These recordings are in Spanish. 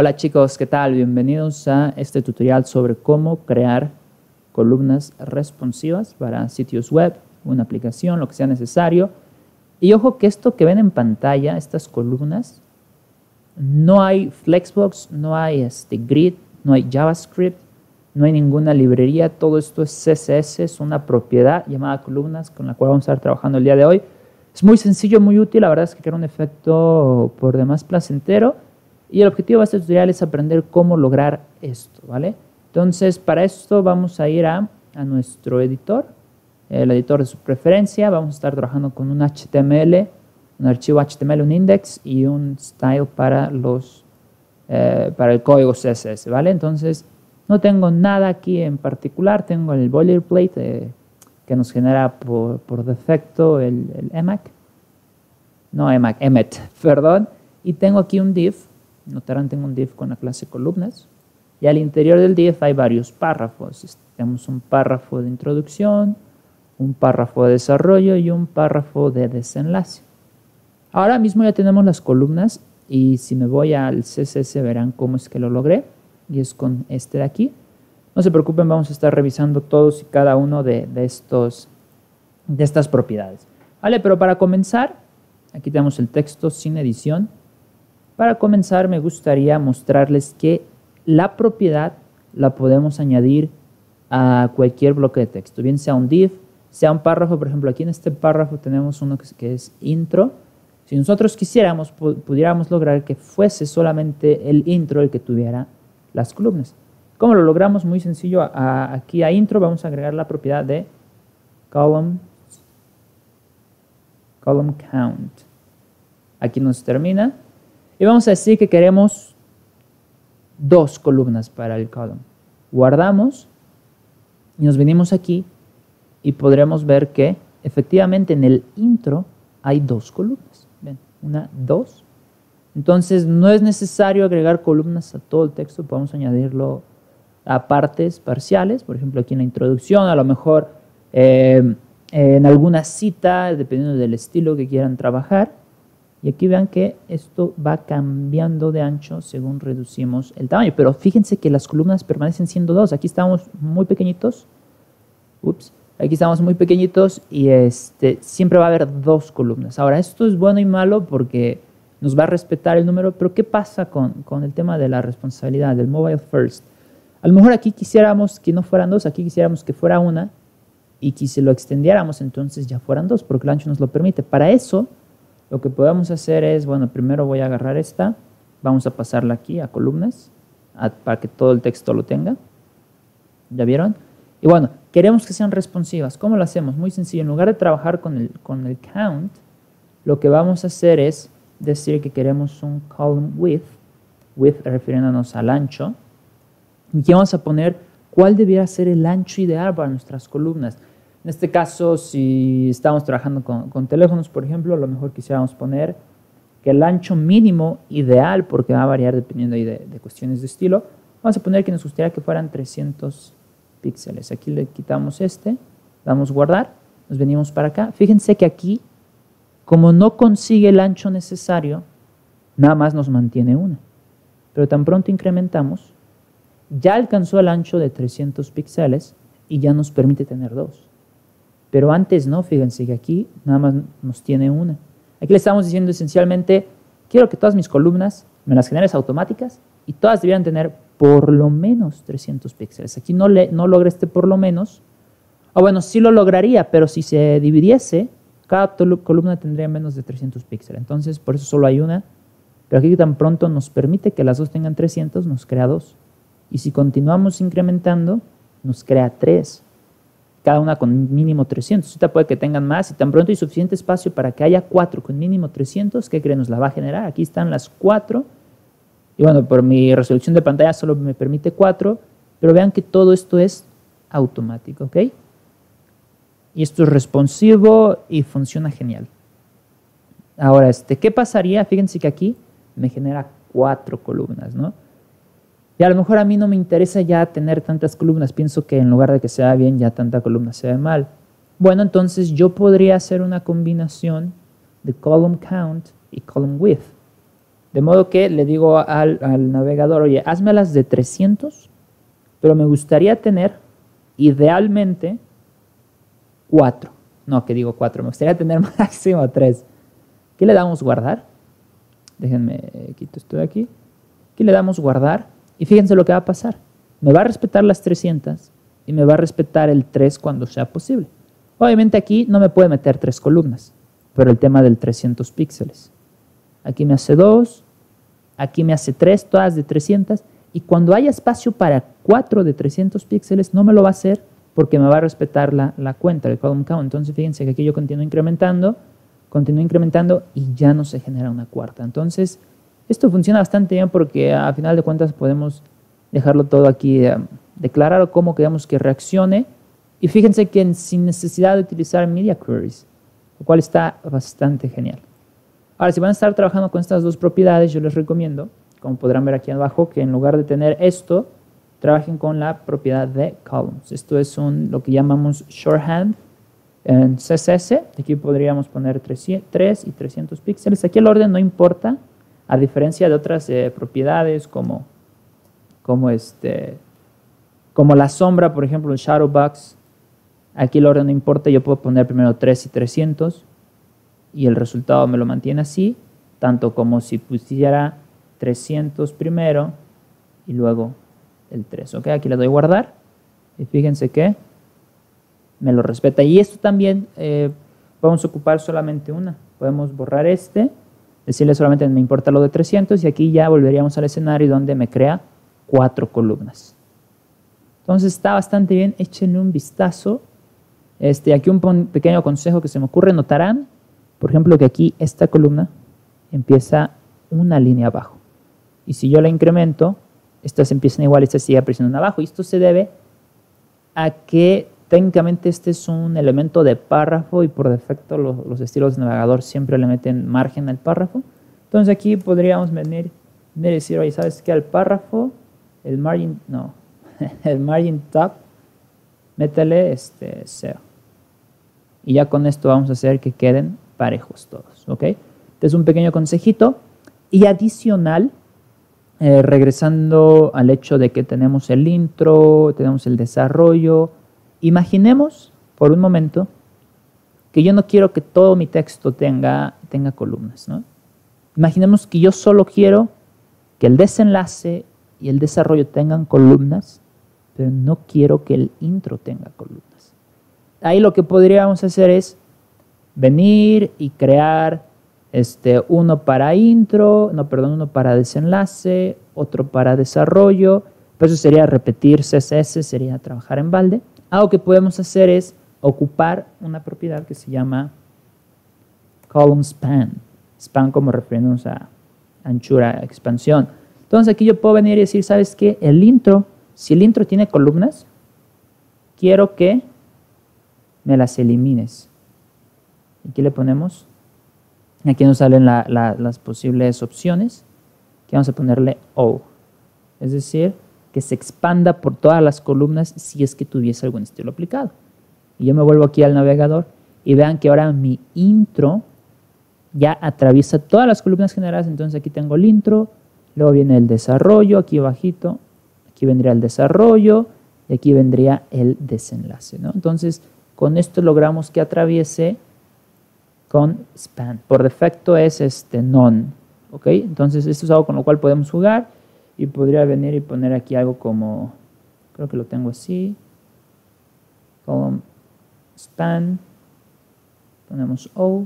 Hola chicos, ¿qué tal? Bienvenidos a este tutorial sobre cómo crear columnas responsivas para sitios web, una aplicación, lo que sea necesario. Y ojo que esto que ven en pantalla, estas columnas, no hay flexbox, no hay grid, no hay javascript, no hay ninguna librería. Todo esto es CSS, es una propiedad llamada columnas con la cual vamos a estar trabajando el día de hoy. Es muy sencillo, muy útil, la verdad es que crea un efecto por demás placentero. Y el objetivo de este tutorial es aprender cómo lograr esto, ¿vale? Entonces, para esto vamos a ir a nuestro editor, el editor de su preferencia. Vamos a estar trabajando con un HTML, un archivo HTML, un index y un style para el código CSS, ¿vale? Entonces, no tengo nada aquí en particular. Tengo el boilerplate que nos genera por defecto el emmet. Y tengo aquí un div. Notarán, tengo un div con la clase columnas y al interior del div hay varios párrafos. Tenemos un párrafo de introducción, un párrafo de desarrollo y un párrafo de desenlace. Ahora mismo ya tenemos las columnas y si me voy al CSS verán cómo es que lo logré y es con este de aquí. No se preocupen, vamos a estar revisando todos y cada uno de estas propiedades. Vale, pero para comenzar, aquí tenemos el texto sin edición. Para comenzar me gustaría mostrarles que la propiedad la podemos añadir a cualquier bloque de texto, bien sea un div, sea un párrafo. Por ejemplo, aquí en este párrafo tenemos uno que es intro. Si nosotros quisiéramos, pudiéramos lograr que fuese solamente el intro el que tuviera las columnas. ¿Cómo lo logramos? Muy sencillo, aquí a intro vamos a agregar la propiedad de column count. Aquí nos termina. Y vamos a decir que queremos 2 columnas para el column. Guardamos y nos venimos aquí y podremos ver que efectivamente en el intro hay 2 columnas. Ven, 1, 2. Entonces no es necesario agregar columnas a todo el texto, podemos añadirlo a partes parciales. Por ejemplo, aquí en la introducción, a lo mejor en alguna cita, dependiendo del estilo que quieran trabajar. Y aquí vean que esto va cambiando de ancho según reducimos el tamaño. Pero fíjense que las columnas permanecen siendo 2. Aquí estamos muy pequeñitos. Ups. Aquí estamos muy pequeñitos y siempre va a haber 2 columnas. Ahora, esto es bueno y malo porque nos va a respetar el número. Pero ¿qué pasa con el tema de la responsabilidad, del mobile first? A lo mejor aquí quisiéramos que no fueran 2. Aquí quisiéramos que fuera 1. Y que si lo extendiéramos, entonces ya fueran 2 porque el ancho nos lo permite. Para eso, lo que podemos hacer es, bueno, primero voy a agarrar esta, vamos a pasarla aquí a columnas, para que todo el texto lo tenga. ¿Ya vieron? Y bueno, queremos que sean responsivas. ¿Cómo lo hacemos? Muy sencillo, en lugar de trabajar con el count, lo que vamos a hacer es decir que queremos un column width refiriéndonos al ancho, y aquí vamos a poner cuál debiera ser el ancho ideal para nuestras columnas. En este caso, si estamos trabajando con teléfonos, por ejemplo, a lo mejor quisiéramos poner que el ancho mínimo ideal, porque va a variar dependiendo de cuestiones de estilo, vamos a poner que nos gustaría que fueran 300 píxeles. Aquí le quitamos damos guardar, nos venimos para acá. Fíjense que aquí, como no consigue el ancho necesario, nada más nos mantiene 1. Pero tan pronto incrementamos, ya alcanzó el ancho de 300 píxeles y ya nos permite tener 2. Pero antes no, fíjense que aquí nada más nos tiene 1. Aquí le estamos diciendo esencialmente, quiero que todas mis columnas me las generes automáticas y todas debieran tener por lo menos 300 píxeles. Aquí no logra este por lo menos. Ah, bueno, sí lo lograría, pero si se dividiese, cada columna tendría menos de 300 píxeles. Entonces, por eso solo hay 1. Pero aquí tan pronto nos permite que las 2 tengan 300, nos crea 2. Y si continuamos incrementando, nos crea 3. Cada una con mínimo 300. Ahorita puede que tengan más y tan pronto hay suficiente espacio para que haya 4 con mínimo 300. ¿Qué creen? Nos la va a generar. Aquí están las 4. Y bueno, por mi resolución de pantalla solo me permite 4. Pero vean que todo esto es automático, ¿ok? Y esto es responsivo y funciona genial. Ahora, ¿qué pasaría? Fíjense que aquí me genera 4 columnas, ¿no? Y a lo mejor a mí no me interesa ya tener tantas columnas. Pienso que en lugar de que se vea bien, ya tanta columna se ve mal. Bueno, entonces yo podría hacer una combinación de column count y column width. De modo que le digo al navegador, oye, házmelas de 300, pero me gustaría tener idealmente 4. No, que digo 4, me gustaría tener máximo 3. ¿Qué le damos guardar? Déjenme, quito esto de aquí. Aquí le damos guardar y fíjense lo que va a pasar. Me va a respetar las 300 y me va a respetar el 3 cuando sea posible. Obviamente aquí no me puede meter 3 columnas, pero el tema del 300 píxeles. Aquí me hace 2, aquí me hace 3, todas de 300. Y cuando haya espacio para 4 de 300 píxeles, no me lo va a hacer porque me va a respetar la cuenta, el column count. Entonces fíjense que aquí yo continúo incrementando y ya no se genera una cuarta. Entonces esto funciona bastante bien porque a final de cuentas podemos dejarlo todo aquí, declarar cómo queremos que reaccione. Y fíjense que sin necesidad de utilizar media queries, lo cual está bastante genial. Ahora, si van a estar trabajando con estas dos propiedades, yo les recomiendo, como podrán ver aquí abajo, que en lugar de tener esto, trabajen con la propiedad de columns. Esto es lo que llamamos shorthand en CSS. Aquí podríamos poner 3 y 300 píxeles. Aquí el orden no importa, a diferencia de otras propiedades como la sombra, por ejemplo, el shadowbox. Aquí el orden no importa, yo puedo poner primero 3 y 300 y el resultado me lo mantiene así, tanto como si pusiera 300 primero y luego el 3. ¿Okay? Aquí le doy guardar y fíjense que me lo respeta. Y esto también vamos a ocupar solamente una. Podemos borrar decirle solamente me importa lo de 300 y aquí ya volveríamos al escenario donde me crea 4 columnas. Entonces está bastante bien, échenle un vistazo. Aquí un pequeño consejo que se me ocurre, notarán, por ejemplo, que aquí esta columna empieza una línea abajo. Y si yo la incremento, estas empiezan igual y esta sigue apareciendo una abajo. Y esto se debe a que técnicamente este es un elemento de párrafo y por defecto los estilos de navegador siempre le meten margen al párrafo. Entonces aquí podríamos venir y decir, oye, ¿sabes qué? Al párrafo, el margin top, métele 0. Y ya con esto vamos a hacer que queden parejos todos, ¿ok? Este es un pequeño consejito. Y adicional, regresando al hecho de que tenemos el intro, tenemos el desarrollo, imaginemos por un momento que yo no quiero que todo mi texto tenga columnas, ¿no? Imaginemos que yo solo quiero que el desenlace y el desarrollo tengan columnas, pero no quiero que el intro tenga columnas. Ahí lo que podríamos hacer es venir y crear uno para intro, uno para desenlace, otro para desarrollo. Pero eso sería repetir CSS, sería trabajar en balde. Algo que podemos hacer es ocupar una propiedad que se llama column span. Span como refiriéndonos a anchura, expansión. Entonces aquí yo puedo venir y decir, ¿sabes qué? Si el intro tiene columnas, quiero que me las elimines. Aquí le ponemos, aquí nos salen las posibles opciones, que vamos a ponerle O, es decir, que se expanda por todas las columnas si es que tuviese algún estilo aplicado. Y yo me vuelvo aquí al navegador y vean que ahora mi intro ya atraviesa todas las columnas generadas. Entonces aquí tengo el intro, luego viene el desarrollo, aquí bajito, aquí vendría el desarrollo y aquí vendría el desenlace, ¿no? Entonces con esto logramos que atraviese con span. Por defecto es none, ¿ok? Entonces esto es algo con lo cual podemos jugar y podría venir y poner aquí algo como, creo que lo tengo así, column span, ponemos O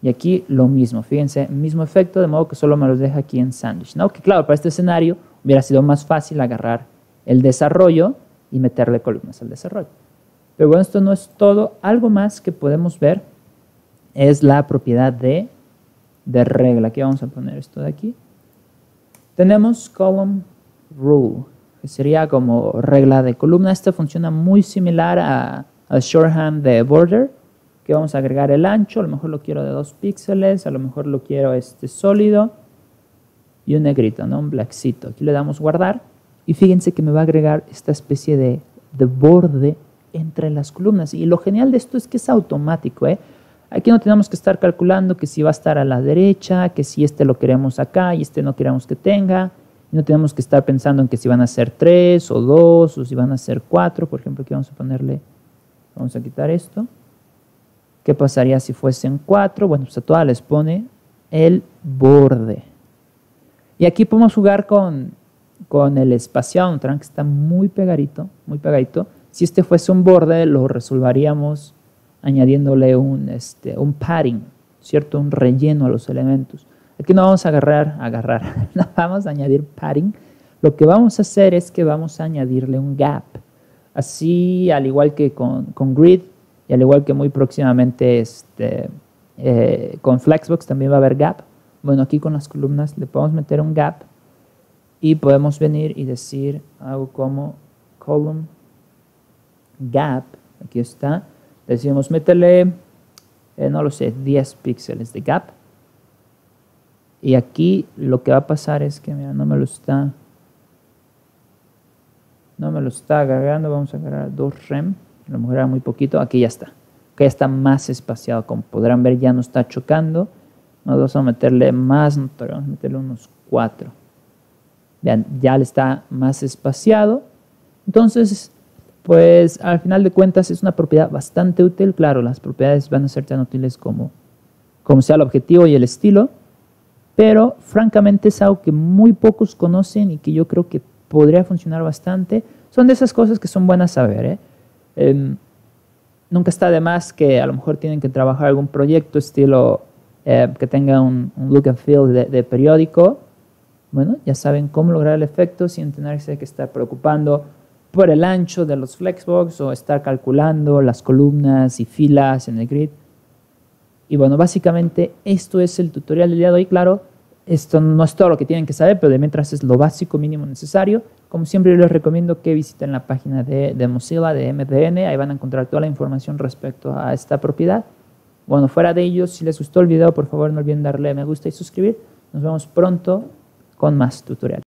y aquí lo mismo, fíjense, mismo efecto, de modo que solo me los deja aquí en sandwich, ¿no? Que claro, para este escenario hubiera sido más fácil agarrar el desarrollo y meterle columnas al desarrollo. Pero bueno, esto no es todo. Algo más que podemos ver es la propiedad de regla. Aquí vamos a poner esto de aquí. Tenemos column rule, que sería como regla de columna. Esta funciona muy similar a shorthand de border, que vamos a agregar el ancho. A lo mejor lo quiero de 2 píxeles, a lo mejor lo quiero sólido y un negrito, ¿no? Un blackcito. Aquí le damos guardar y fíjense que me va a agregar esta especie de borde entre las columnas. Y lo genial de esto es que es automático, ¿eh? Aquí no tenemos que estar calculando que si va a estar a la derecha, que si este lo queremos acá y este no queremos que tenga. No tenemos que estar pensando en que si van a ser 3 o 2 o si van a ser 4. Por ejemplo, aquí vamos a ponerle, vamos a quitar esto. ¿Qué pasaría si fuesen 4? Bueno, pues a todas les pone el borde. Y aquí podemos jugar con el espaciado, notarán que está muy pegadito, muy pegadito. Si este fuese un borde, lo resolveríamos añadiéndole un padding, ¿cierto? Un relleno a los elementos. Aquí no vamos a agarrar, no vamos a añadir padding. Lo que vamos a hacer es que vamos a añadirle un gap. Así, al igual que con grid y al igual que muy próximamente con flexbox también va a haber gap. Bueno, aquí con las columnas le podemos meter un gap y podemos venir y decir algo como column gap. Aquí está. Decimos métele, no lo sé, 10 píxeles de gap. Y aquí lo que va a pasar es que, mira, no me lo está agarrando. Vamos a agarrar 2 rem, a lo mejor era muy poquito. Aquí ya está, más espaciado, como podrán ver, ya no está chocando. Nos vamos a meterle más, vamos a meterle unos 4. Vean, ya le está más espaciado. Entonces, pues al final de cuentas es una propiedad bastante útil. Claro, las propiedades van a ser tan útiles como sea el objetivo y el estilo. Pero francamente es algo que muy pocos conocen y que yo creo que podría funcionar bastante. Son de esas cosas que son buenas saber, ¿eh? Nunca está de más que a lo mejor tienen que trabajar algún proyecto estilo que tenga un look and feel de periódico. Bueno, ya saben cómo lograr el efecto sin tenerse que estar preocupando por el ancho de los flexbox o estar calculando las columnas y filas en el grid. Y bueno, básicamente esto es el tutorial del día de hoy. Claro, esto no es todo lo que tienen que saber, pero de mientras es lo básico mínimo necesario. Como siempre, yo les recomiendo que visiten la página de Mozilla, de MDN. Ahí van a encontrar toda la información respecto a esta propiedad. Bueno, fuera de ello, si les gustó el video, por favor no olviden darle me gusta y suscribir. Nos vemos pronto con más tutoriales.